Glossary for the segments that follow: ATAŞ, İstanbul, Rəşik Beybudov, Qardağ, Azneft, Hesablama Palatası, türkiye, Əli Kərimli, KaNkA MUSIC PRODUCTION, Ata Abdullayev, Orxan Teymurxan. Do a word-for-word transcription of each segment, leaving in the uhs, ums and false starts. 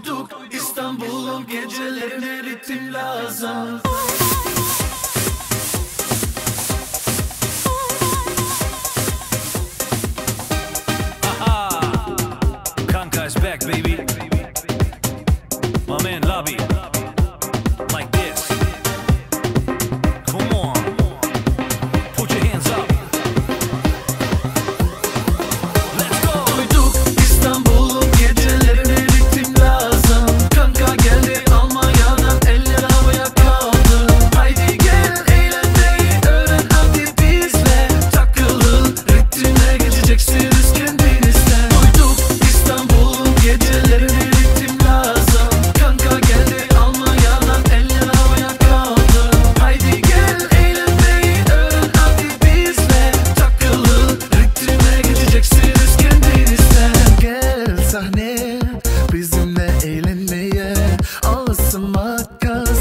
uyduk, İstanbul'un gecelerine ritim lazım. Aha, Kanka is back baby. My man Lobby. Like this. Come on. Put your hands up.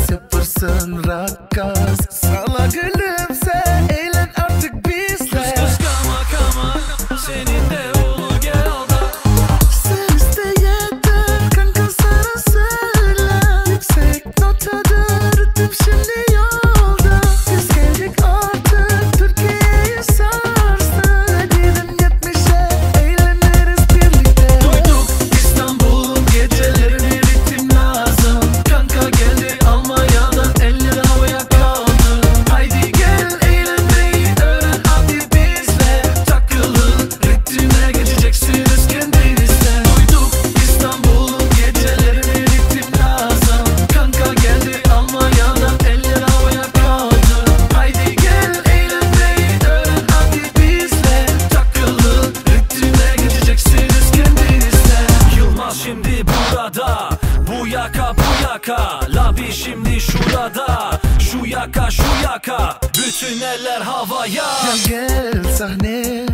Yaparsın rakas, sana gülümse, eğlen artık bizle. Kıs kıs kama kama, senin de olur gel alda. Sen iste yeter, kanka sana söyle. Yüksek notada, rütüm şimdi yolda. Biz geldik artık, Türkiye'yi sarstı. Dedim yetmişe, eğleniriz birlikte. Duyduk İstanbul'un gecelerine ritim lazım. Kanka geldi Labi şimdi şurada, şu yaka şu yaka, bütün eller havaya. Ya gel sahne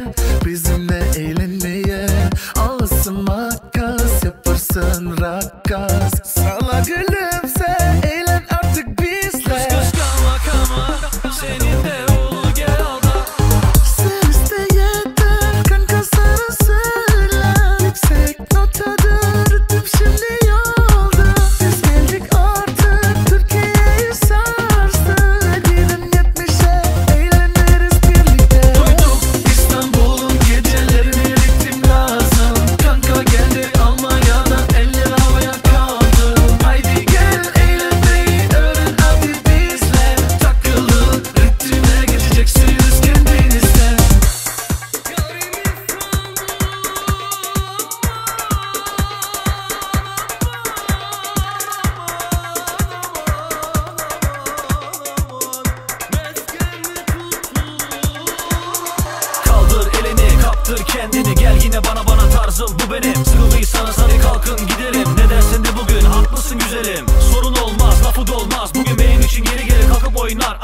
bizimle eğlenmeye, alırsın makas, yaparsın rakas, sana gülümse, eğlen artık bizle. Kıs kıs kama kama, senin de olur gel alda. Sen iste yeter, kanka sana söyle. Yüksek notada, rütüm şimdi. Kendini gel yine bana bana tarzım bu benim. Sıkıldıysanız hadi kalkın gidelim. Ne dersin de bugün haklısın güzelim. Sorun olmaz lafı dolmaz. Bugün benim için geri geri kalkıp oynar.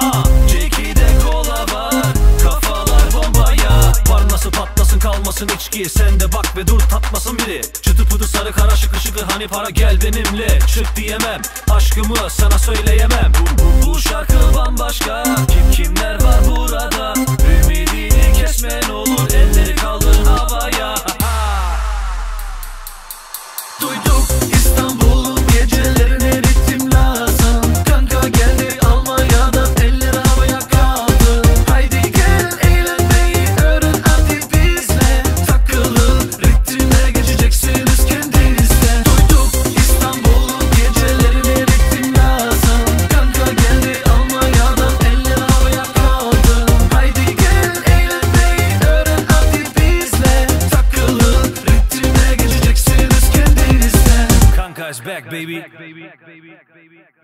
Ceki de kola var, kafalar bombaya. Var nasıl patlasın kalmasın içki. Sen de bak ve dur tatmasın biri. Çıtı pıtı sarı kara şıkı şıkı hani para gel benimle. Çık diyemem aşkımı sana söyleyemem. Bu, bu, bu şarkı bambaşka. Kim kimler var burada. Ümidini kesme ne olur. Elleri kaldır. Back, baby. Back, baby. Back, baby. Back, baby.